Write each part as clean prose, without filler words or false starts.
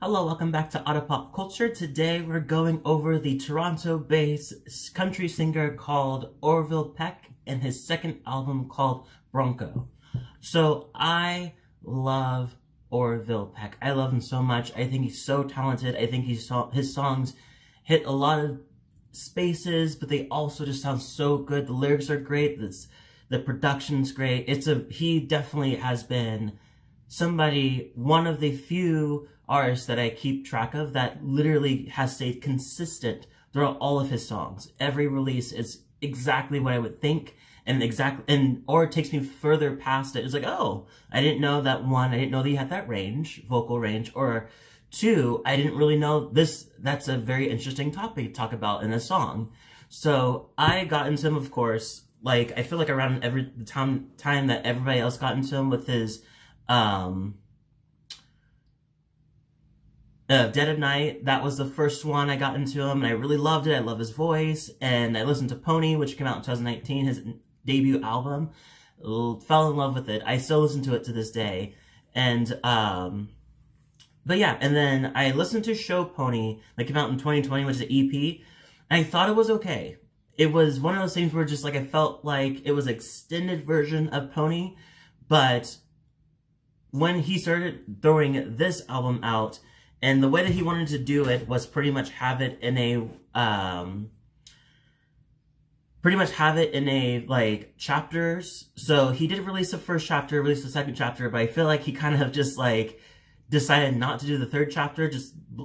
Hello, welcome back to Otter Pop Culture. Today we're going over the Toronto-based country singer called Orville Peck and his second album called Bronco. So I love Orville Peck. I love him so much. I think he's so talented. I think his songs hit a lot of spaces, but they also just sound so good. The lyrics are great. The production's great. He definitely has been one of the few artists that I keep track of that literally has stayed consistent throughout all of his songs. Every release is exactly what I would think, and or it takes me further past it. It's like, oh, I didn't know that one. I didn't know that you had that range, vocal range, or two, I didn't really know this. That's a very interesting topic to talk about in a song. So I got into him, of course, like I feel like around every time that everybody else got into him with his Dead of Night. That was the first one I got into him, and I really loved it. I love his voice, and I listened to Pony, which came out in 2019, his debut album. Fell in love with it. I still listen to it to this day, and but yeah. And then I listened to Show Pony that came out in 2020, which is an EP, and I thought it was okay. It was one of those things where just like I felt like it was an extended version of Pony, but when he started throwing this album out, and the way that he wanted to do it was pretty much have it in a, like, chapters. So he did release the first chapter, release the second chapter, but I feel like he kind of just, like, decided not to do the third chapter.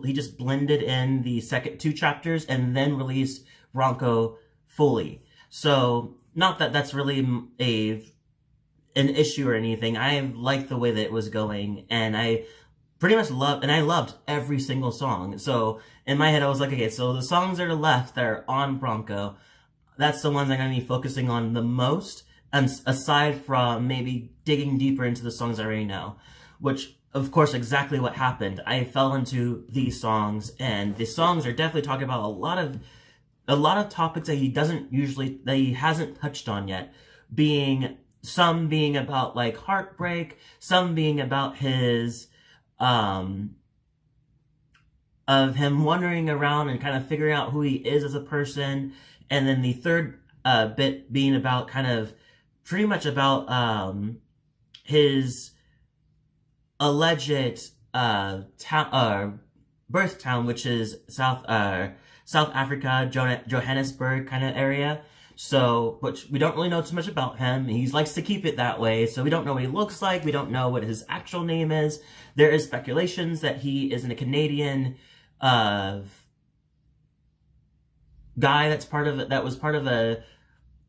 He just blended in the second two chapters and then released Bronco fully. So, not that that's really an issue or anything. I liked the way that it was going, and I loved every single song. So in my head, I was like, okay, so the songs that are left that are on Bronco, that's the ones I'm going to be focusing on the most, and aside from maybe digging deeper into the songs I already know, which, of course, exactly what happened. I fell into these songs, and the songs are definitely talking about a lot of topics that he hasn't touched on yet, some being about, like, heartbreak, some being about his of him wandering around and kind of figuring out who he is as a person. And then the third bit being about kind of pretty much about his alleged birth town, which is South Africa, Johannesburg kind of area. So, which we don't really know too much about him. He likes to keep it that way. So we don't know what he looks like. We don't know what his actual name is. There is speculations that he isn't a Canadian guy that was part of a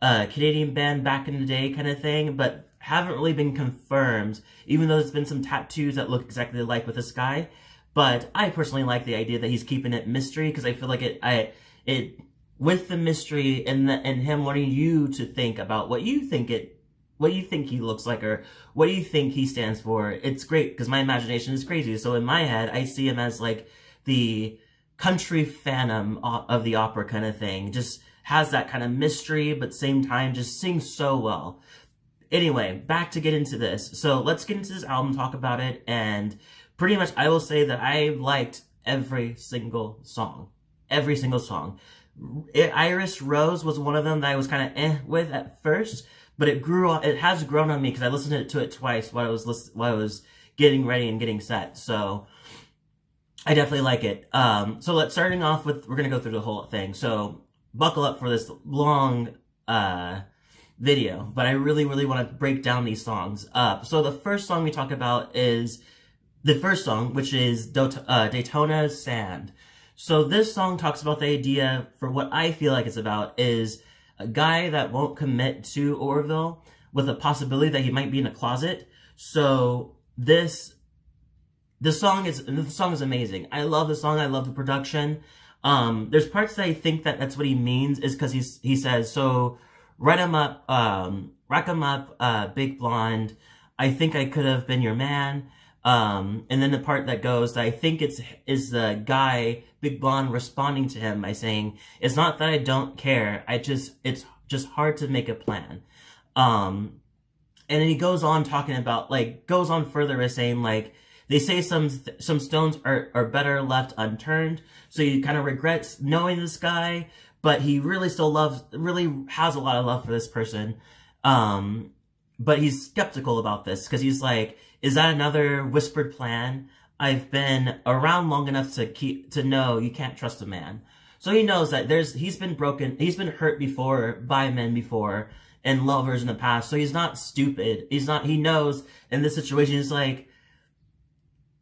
Canadian band back in the day kind of thing, but haven't really been confirmed, even though there's been some tattoos that look exactly alike with this guy. But I personally like the idea that he's keeping it mystery, because I feel like with the mystery and him wanting you to think about what you think he looks like, or what do you think he stands for, it's great because my imagination is crazy. So in my head, I see him as like the country phantom of the opera kind of thing. Just has that kind of mystery, but same time just sings so well. Anyway, back to get into this. So let's get into this album, talk about it, and pretty much I will say that I liked every single song. Every single song. Iris Rose was one of them that I was kind of with at first, but it has grown on me because I listened to it twice while I was getting ready and getting set. So I definitely like it. So let's starting off with, we're gonna go through the whole thing. So buckle up for this long video, but I really, really want to break down these songs up. So the first song we talk about is the first song, which is Daytona's Sand. So this song talks about the idea, for what I feel like it's about, is a guy that won't commit to Orville, with a possibility that he might be in a closet. So this song is amazing. I love the song. I love the production. There's parts that I think that's what he means, is because he says, so rack 'em up, big blonde. I think I could have been your man. And then the part that goes, that I think is the guy, Big Blonde, responding to him by saying, it's not that I don't care, it's just hard to make a plan. And then he goes on talking about, like, goes on further by saying, like, They say some stones are better left unturned, so he kind of regrets knowing this guy, but he really still has a lot of love for this person. But he's skeptical about this, because he's like, is that another whispered plan? I've been around long enough to know you can't trust a man. So he knows that he's been hurt before by men before, and lovers in the past. So he's not stupid. He knows in this situation, he's like,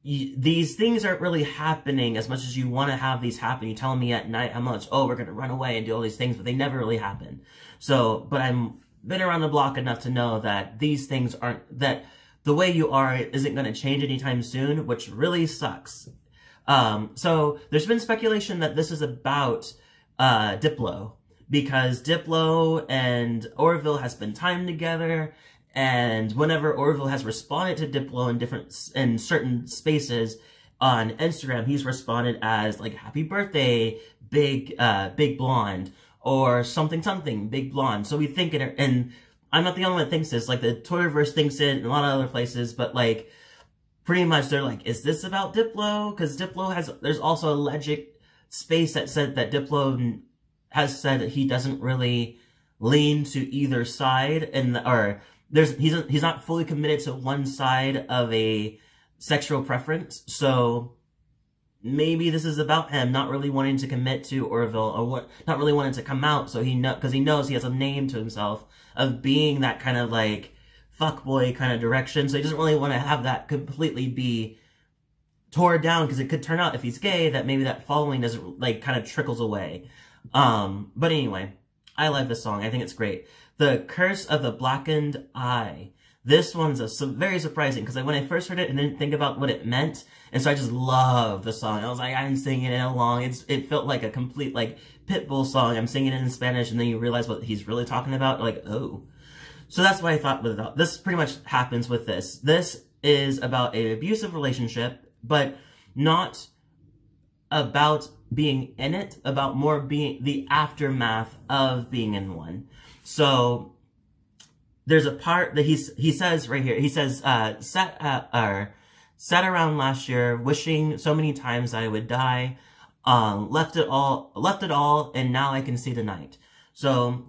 these things aren't really happening as much as you want to have these happen. You tell me at night how much, oh, we're going to run away and do all these things, but they never really happen. So, but I've been around the block enough to know that these things aren't, that the way you are isn't going to change anytime soon, which really sucks. So there's been speculation that this is about Diplo, because Diplo and Orville has spent time together, and whenever Orville has responded to Diplo in certain spaces on Instagram, he's responded as like "Happy Birthday, Big Blonde" or something, Big Blonde. So we think it, and I'm not the only one that thinks this. Like the Twitterverse thinks it, and a lot of other places, but like. Pretty much, they're like, is this about Diplo? Because Diplo has, there's also a legit space that said that Diplo has said that he doesn't really lean to either side, and he's not fully committed to one side of a sexual preference. So maybe this is about him not really wanting to commit to Orville, or not really wanting to come out. So because he knows he has a name to himself of being that kind of like. Fuckboy kind of direction, so he doesn't really want to have that completely be tore down, because it could turn out if he's gay that maybe that following doesn't like kind of trickles away. But anyway, I love this song. I think it's great. The Curse of the Blackened Eye. This one's very surprising, because when I first heard it and didn't think about what it meant, and so I just love the song. I was like, I'm singing it along. It felt like a complete like Pitbull song. I'm singing it in Spanish, and then you realize what he's really talking about. Like, oh. So that's what I thought about. This pretty much happens with this. This is about an abusive relationship, but not about being in it, about more being the aftermath of being in one. So there's a part that he says right here. He says, sat around last year, wishing so many times I would die, left it all, and now I can see the night. So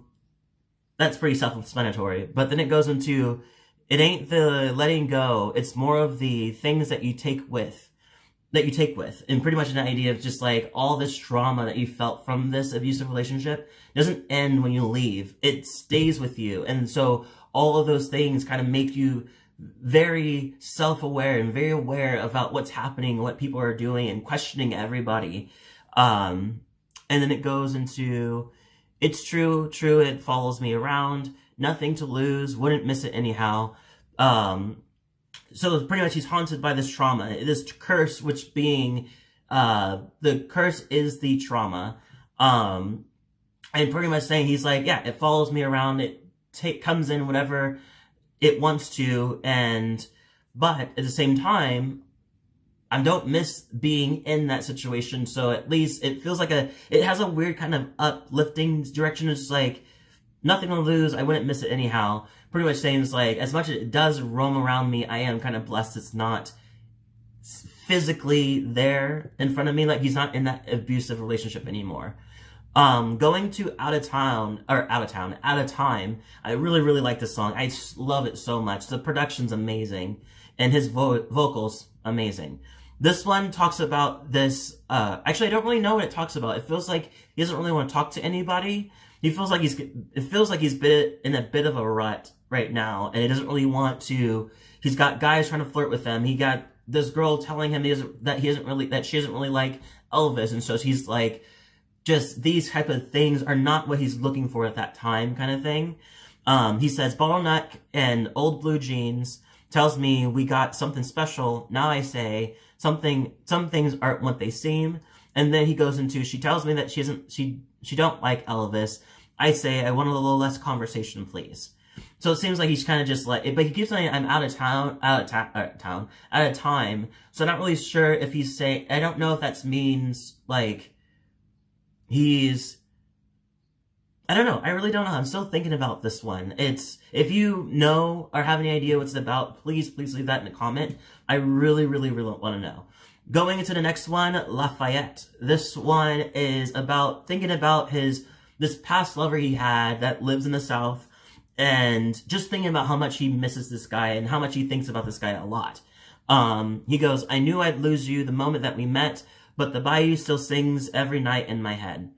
that's pretty self-explanatory, but then it goes into, it ain't the letting go, it's more of the things that you take with, and pretty much an idea of just like all this trauma that you felt from this abusive relationship doesn't end when you leave, it stays with you, and so all of those things kind of make you very self-aware and very aware about what's happening, what people are doing, and questioning everybody, and then it goes into... It's true, it follows me around. Nothing to lose, wouldn't miss it anyhow. So pretty much he's haunted by this trauma. This curse, which being, the curse is the trauma. And pretty much saying he's like, yeah, it follows me around. It comes in whenever it wants to. But at the same time, I don't miss being in that situation, so at least it feels like it has a weird kind of uplifting direction. It's like, nothing to lose, I wouldn't miss it anyhow. Pretty much saying, like, as much as it does roam around me, I am kind of blessed it's not physically there in front of me. Like, he's not in that abusive relationship anymore. Going to Out of Time, I really like this song. I just love it so much. The production's amazing, and his vocals, amazing. This one talks about this, actually I don't really know what it talks about. It feels like he doesn't really want to talk to anybody. It feels like he's been in a bit of a rut right now, and he doesn't really want to, he's got guys trying to flirt with him. He got this girl telling him that she doesn't really like Elvis, and so he's like, just these type of things are not what he's looking for at that time kind of thing. He says, bottleneck and old blue jeans tells me we got something special. Now I say some things aren't what they seem. And then he goes into, she tells me that she don't like Elvis. I say, I want a little less conversation, please. So it seems like he's kind of just like, but he keeps saying, I'm out of time. So I'm not really sure if he's saying, I don't know if that means like, I don't know. I really don't know. I'm still thinking about this one. It's, if you know or have any idea what it's about, please, please leave that in a comment. I really, really, really want to know. Going into the next one, Lafayette. This one is about thinking about this past lover he had that lives in the South, and just thinking about how much he misses this guy and how much he thinks about this guy a lot. He goes, I knew I'd lose you the moment that we met, but the bayou still sings every night in my head.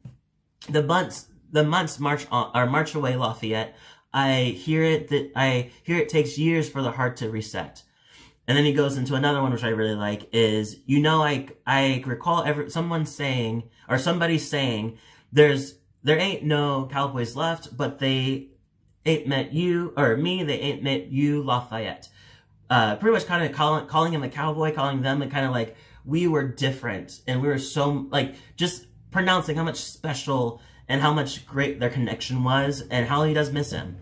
The months march away, Lafayette. I hear it takes years for the heart to reset. And then he goes into another one, which I really like, is, you know, I recall somebody saying, there ain't no cowboys left, but they ain't met you, or me, they ain't met you, Lafayette. Pretty much kind of calling him a cowboy, calling them, and kind of like, we were different, and we were so, like, just pronouncing how much special and how much great their connection was, and how he does miss him.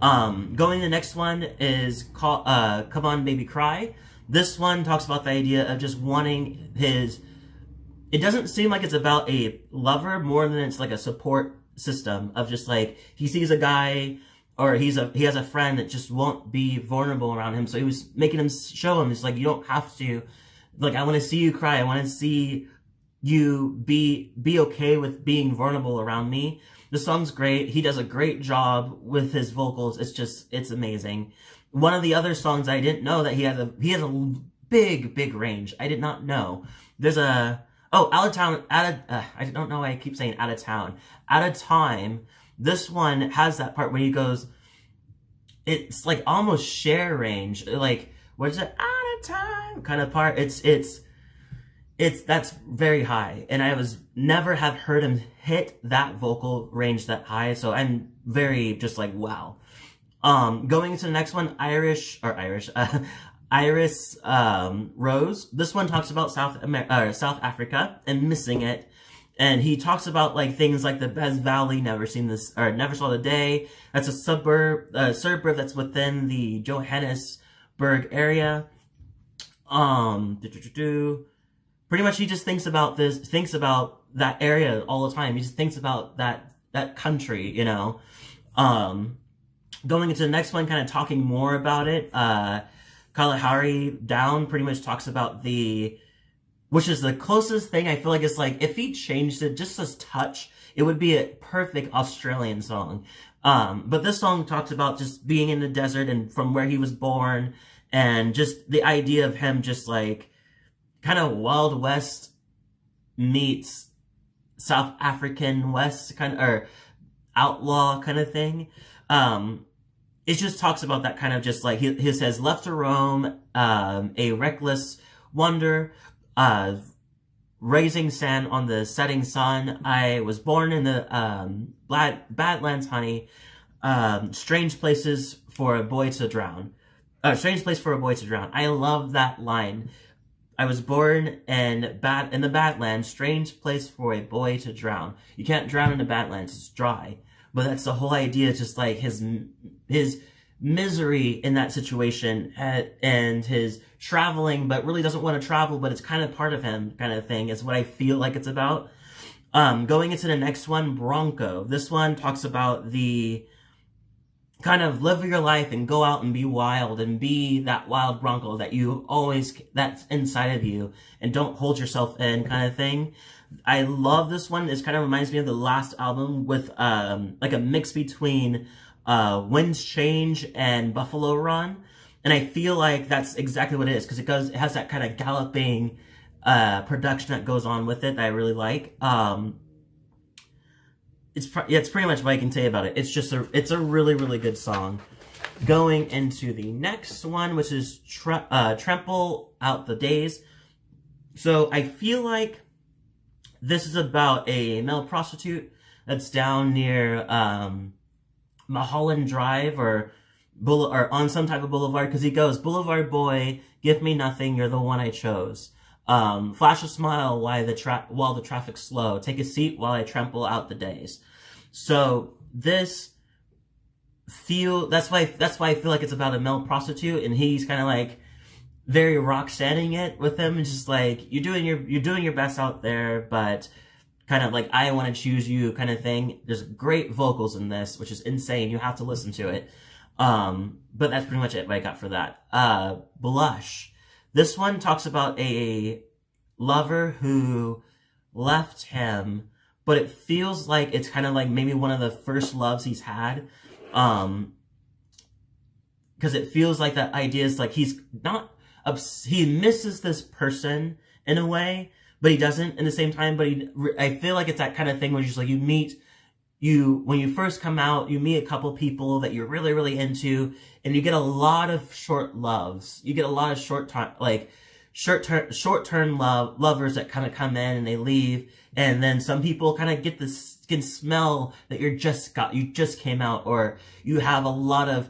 Going to the next one is C'mon Baby Cry. This one talks about the idea of just wanting his, it doesn't seem like it's about a lover more than it's like a support system of just like, he sees a guy, or he has a friend that just won't be vulnerable around him, so he was making him, show him, it's like, you don't have to, like, I want to see you cry, I want to see you be okay with being vulnerable around me. The song's great. He does a great job with his vocals. It's just, it's amazing. One of the other songs I didn't know that he has a big, big range. I did not know. There's a, I don't know why I keep saying Out of Town. Out of Time. This one has that part where he goes, it's like almost Cher range. Like, what's it? Out of time kind of part. That's very high, and I was never have heard him hit that vocal range that high, so I'm very just like, wow. Going into the next one, Iris Rose. This one talks about South Africa and missing it, and he talks about like things like the Bez Valley, never saw the day. That's a suburb that's within the Johannesburg area. Pretty much he just thinks about that area all the time. He just thinks about that country, you know. Going into the next one, kind of talking more about it, Kalahari Down pretty much talks about which is the closest thing I feel like it's like, if he changed it just a touch, it would be a perfect Australian song. But this song talks about just being in the desert and from where he was born, and just the idea of him just like, kind of Wild West meets South African West kind of, or outlaw kind of thing. It just talks about that kind of just like, he says, left to roam, a reckless wonder, raising sand on the setting sun. I was born in the Badlands, honey. Strange places for a boy to drown. Strange place for a boy to drown. I love that line. I was born in the Badlands, strange place for a boy to drown. You can't drown in the Badlands, it's dry. But that's the whole idea, just like his misery in that situation and his traveling, but really doesn't want to travel, but it's kind of part of him kind of thing is what I feel like it's about. Going into the next one, Bronco. This one talks about the kind of live your life and go out and be wild and be that wild Bronco that you always, that's inside of you, and don't hold yourself in kind of thing. I love this one. This kind of reminds me of the last album with, like a mix between, Winds Change and Buffalo Run. And I feel like that's exactly what it is, because it has that kind of galloping, production that goes on with it that I really like. It's pretty much what I can tell you about it. It's just it's a really, really good song. Going into the next one, which is Trample Out the Days. So I feel like this is about a male prostitute that's down near Mulholland Drive or on some type of boulevard, because he goes, Boulevard boy, give me nothing, you're the one I chose. Flash a smile while the traffic's slow. Take a seat while I trample out the days. So that's why I feel like it's about a male prostitute, and he's kind of like very rock setting it with him, and just like, you're doing your best out there, but kind of like I Want to Choose You kind of thing. There's great vocals in this, which is insane. You have to listen to it. But that's pretty much it, what I got for that. Blush. This one talks about a lover who left him, but it feels like it's kind of like maybe one of the first loves he's had. Because it feels like that idea is like he's not, he misses this person in a way, but he doesn't in the same time. But he, I feel like it's that kind of thing where you're just like, you meet, when you first come out, you meet a couple people that you're really, really into, and you get a lot of short loves. You get a lot of short-term lovers that kind of come in and they leave. And then some people kind of get this, can smell that you're just got, you just came out, or you have a lot of,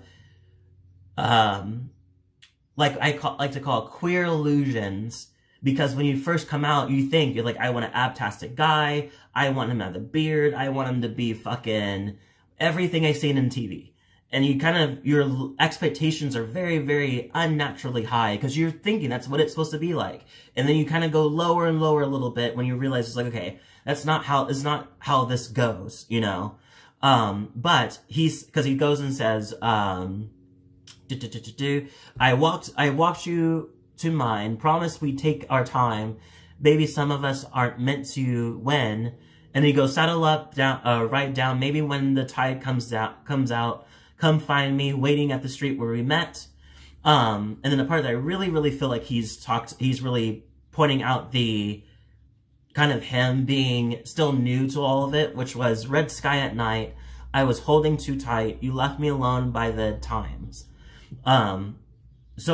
like to call it queer illusions. Because when you first come out, you think, you're like, I want an abtastic guy. I want him to have a beard. I want him to be fucking everything I've seen in TV. And you kind of, your expectations are very, very unnaturally high because you're thinking that's what it's supposed to be like. And then you kind of go lower and lower a little bit when you realize it's like, okay, that's not how, it's not how this goes, you know? But he's, cause he goes and says, I walked you to mine, promise we take our time, maybe some of us aren't meant to win. And he goes, saddle up, down, right down, maybe when the tide comes out, come find me, waiting at the street where we met. And then the part that I really, really feel like he's really pointing out the kind of him being still new to all of it, which was red sky at night, I was holding too tight, you left me alone by the times. So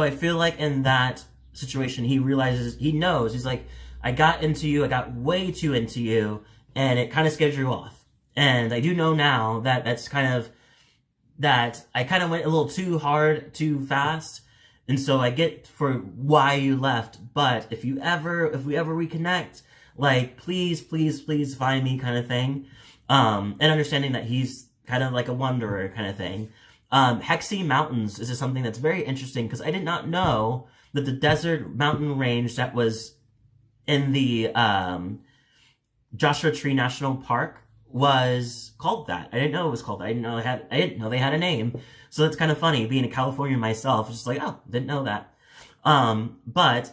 I feel like in that situation, he realizes, he knows, he's like, I got into you, I got way too into you, and it kind of scared you off. And I do know now that that's kind of, that I kind of went a little too hard, too fast, and so I get for why you left, but if we ever reconnect, like, please, please, please find me kind of thing. And understanding that he's kind of like a wanderer kind of thing. Hexie Mountains is something that's very interesting because I did not know that the desert mountain range that was in the Joshua Tree National Park was called that. I didn't know it was called that. I didn't know they had a name. So that's kind of funny being a Californian myself. Just like, oh, didn't know that. But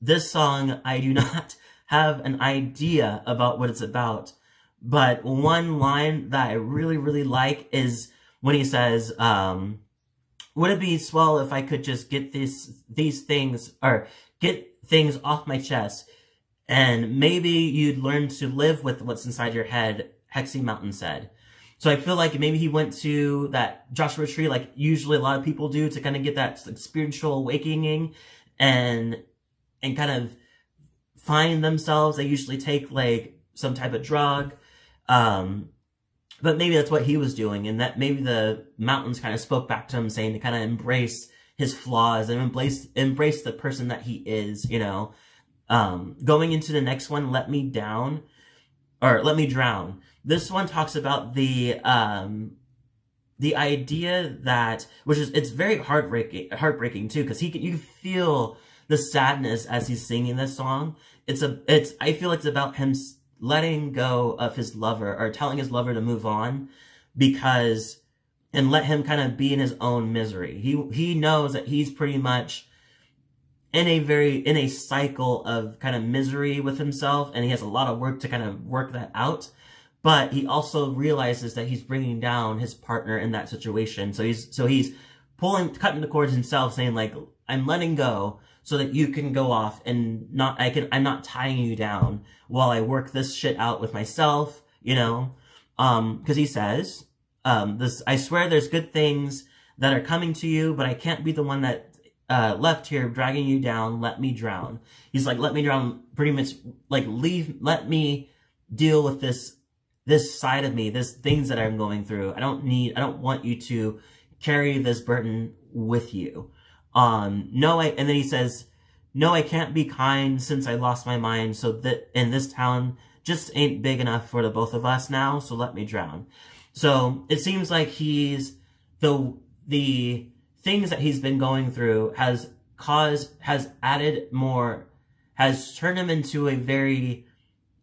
this song, I do not have an idea about what it's about. But one line that I really, really like is when he says, would it be swell if I could just get these things, or get things off my chest, and maybe you'd learn to live with what's inside your head, Hexie Mountain said. So I feel like maybe he went to that Joshua Tree, like usually a lot of people do, to kind of get that like, spiritual awakening, and kind of find themselves. They usually take like some type of drug, but maybe that's what he was doing, and that maybe the mountains kind of spoke back to him, saying to kind of embrace his flaws and embrace the person that he is, you know. Going into the next one, Let Me Drown. This one talks about the idea that, which is, it's very heartbreaking too, because you can feel the sadness as he's singing this song. I feel it's about him letting go of his lover, or telling his lover to move on, because, and let him kind of be in his own misery. He knows that he's pretty much in a cycle of kind of misery with himself, and he has a lot of work to kind of work that out. But he also realizes that he's bringing down his partner in that situation. So he's cutting the cords himself, saying like, I'm letting go, so that you can go off and I'm not tying you down while I work this shit out with myself, you know? Cause he says, I swear there's good things that are coming to you, but I can't be the one that, left here dragging you down. Let me drown. He's like, let me drown, pretty much like let me deal with this side of me, this things that I'm going through. I don't want you to carry this burden with you. And then he says, no, I can't be kind since I lost my mind. So that in this town just ain't big enough for the both of us now. So let me drown. So it seems like he's the things that he's been going through has turned him into a very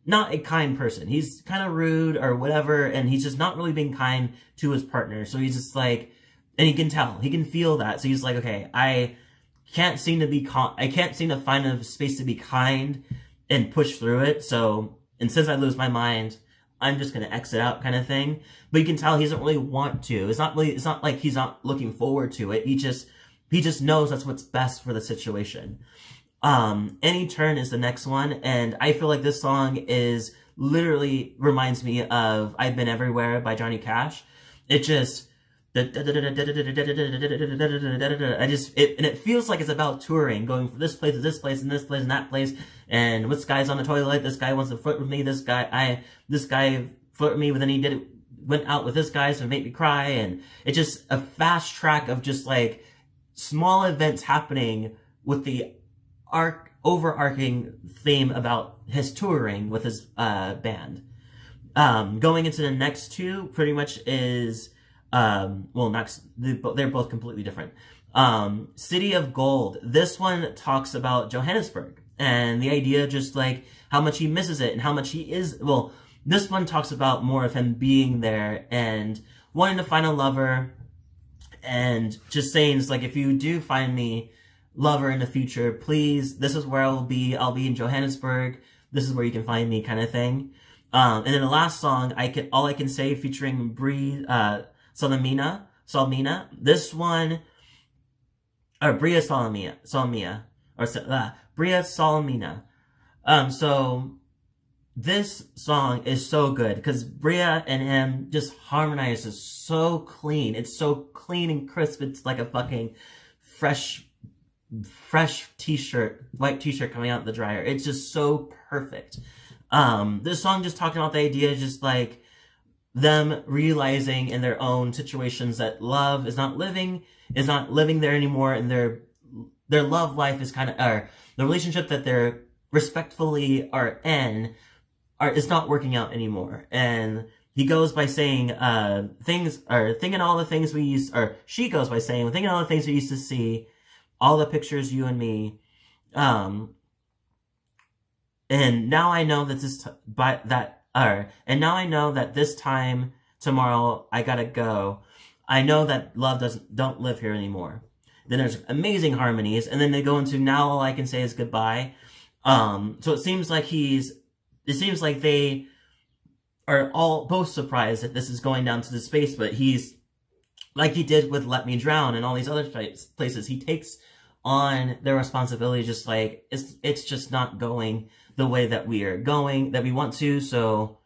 not a kind person. He's kind of rude or whatever, and he's just not really being kind to his partner. So he's just like, and he can tell, he can feel that. So he's like, okay, I can't seem to find a space to be kind and push through it. So, and since I lose my mind, I'm just going to exit out kind of thing. But you can tell he doesn't really want to. It's not like he's not looking forward to it. He just knows that's what's best for the situation. Any Turn is the next one. And I feel like this song is literally reminds me of I've Been Everywhere by Johnny Cash. It just, and it feels like it's about touring, going from this place to this place and this place and that place, and this guy's on the toilet, this guy wants to flirt with me, this guy flirted me, but then he went out with this guy, so it made me cry, and it's just a fast track of just like small events happening with the overarching theme about his touring with his band. Going into the next two pretty much is they're both completely different. City of Gold. This one talks about Johannesburg and the idea of just like how much he misses it and how much he is, well, this one talks about more of him being there and wanting to find a lover and just saying, it's like, if you do find me lover in the future, please, this is where I will be. I'll be in Johannesburg. This is where you can find me kind of thing. And then the last song, All I Can Say, featuring Bria Salmena. This one, or Bria Salmena. So this song is so good because Bria and him just harmonizes so clean. It's so clean and crisp. It's like a fucking fresh t-shirt, white t-shirt coming out of the dryer. It's just so perfect. This song just talking about the idea, just like them realizing in their own situations that love is not living there anymore, and their love life is kind of, or the relationship that they're respectfully are in, is not working out anymore. And he goes by saying, she goes by saying, thinking all the things we used to see, all the pictures, you and me, and now I know that this time tomorrow I gotta go. I know that love don't live here anymore. Then there's amazing harmonies, and then they go into now all I can say is goodbye. So it seems like they are both surprised that this is going down to the space, but he's like he did with Let Me Drown and all these other places. He takes on their responsibility, just like it's just not going the way that we are going, that we want to, so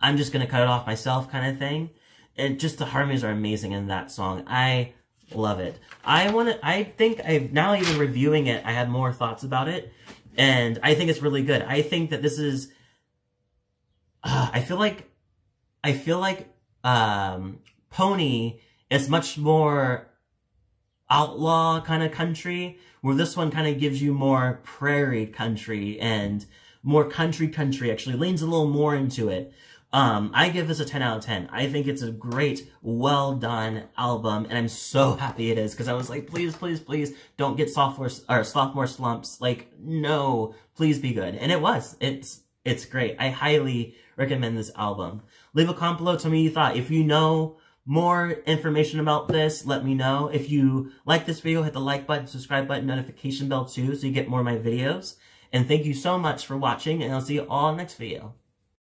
I'm just going to cut it off myself kind of thing. And just the harmonies are amazing in that song. I love it. I think I've now, even reviewing it, I had more thoughts about it, and I think it's really good. I think that this is, I feel like Pony is much more outlaw kind of country, where this one kind of gives you more prairie country and more country, actually leans a little more into it. I give this a 10 out of 10. I think it's a great, well done album, and I'm so happy it is, because I was like, please, please, please don't get sophomore slumps. Like, no, please be good. And it was. It's great. I highly recommend this album. Leave a comment below. Tell me what you thought. If you know more information about this, let me know. If you like this video, hit the like button, subscribe button, notification bell too, so you get more of my videos. And thank you so much for watching, and I'll see you all in the next video.